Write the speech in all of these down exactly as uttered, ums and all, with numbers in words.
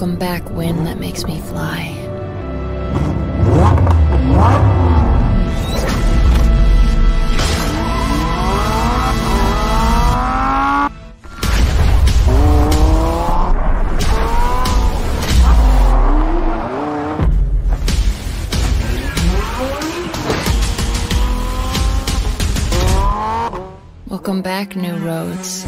Welcome back, wind that makes me fly. Welcome back, new roads.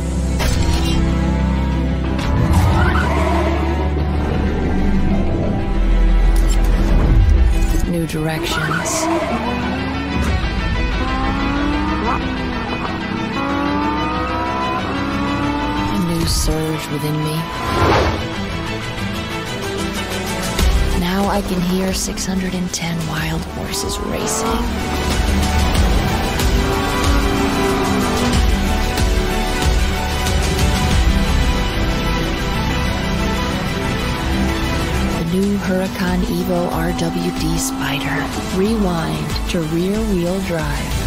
New directions. A new surge within me. Now I can hear six hundred ten wild horses racing. New Huracán Evo R W D Spider. Rewind to rear-wheel drive.